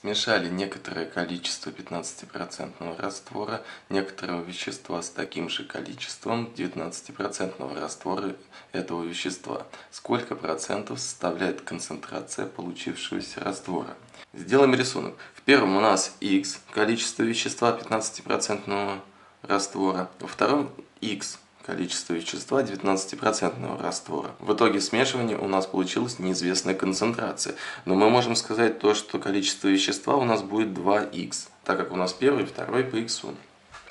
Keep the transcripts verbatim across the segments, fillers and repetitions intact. Смешали некоторое количество пятнадцати процентов раствора некоторого вещества с таким же количеством девятнадцати процентов раствора этого вещества. Сколько процентов составляет концентрация получившегося раствора? Сделаем рисунок. В первом у нас х количество вещества пятнадцати процентов раствора, во втором х количество вещества девятнадцати процентов раствора. В итоге смешивания у нас получилась неизвестная концентрация. Но мы можем сказать то, что количество вещества у нас будет два х, так как у нас первый и второй по х.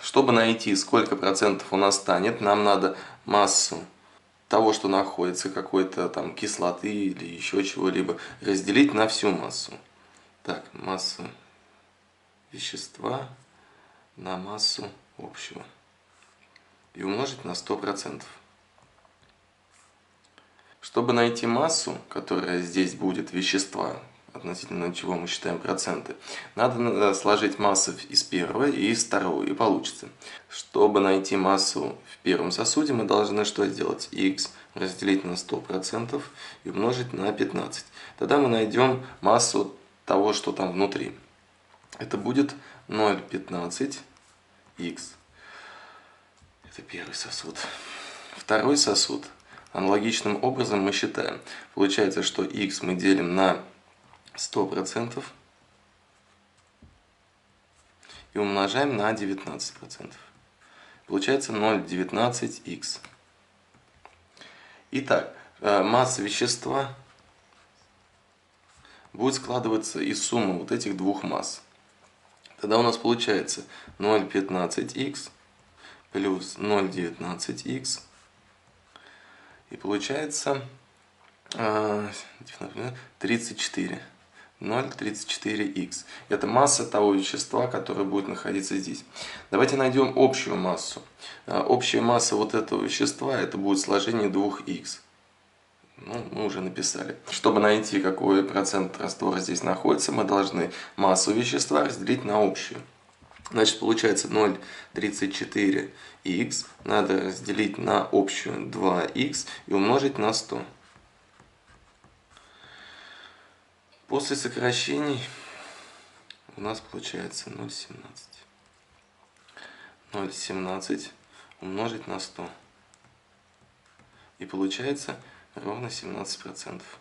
Чтобы найти, сколько процентов у нас станет, нам надо массу того, что находится, какой-то там кислоты или еще чего-либо, разделить на всю массу. Так, масса вещества на массу общего. И умножить на сто процентов. Чтобы найти массу, которая здесь будет вещества, относительно чего мы считаем проценты, надо сложить массы из первого и из второго, и получится. Чтобы найти массу в первом сосуде, мы должны что сделать? Х разделить на сто процентов и умножить на пятнадцать. Тогда мы найдем массу того, что там внутри. Это будет ноль целых пятнадцать сотых х. Это первый сосуд. Второй сосуд. Аналогичным образом мы считаем. Получается, что х мы делим на сто процентов и умножаем на девятнадцать процентов. Получается ноль целых девятнадцать сотых х. Итак, масса вещества будет складываться из суммы вот этих двух масс. Тогда у нас получается ноль целых пятнадцать сотых х плюс ноль целых девятнадцать сотых х, и получается тридцать четыре. ноль целых тридцать четыре х. Это масса того вещества, которое будет находиться здесь. Давайте найдем общую массу. Общая масса вот этого вещества, это будет сложение двух х. Ну, мы уже написали. Чтобы найти, какой процент раствора здесь находится, мы должны массу вещества разделить на общую. Значит, получается ноль целых тридцать четыре х надо разделить на общую два х и умножить на сто. После сокращений у нас получается ноль целых семнадцать сотых. ноль целых семнадцать сотых умножить на сто. И получается ровно семнадцать процентов.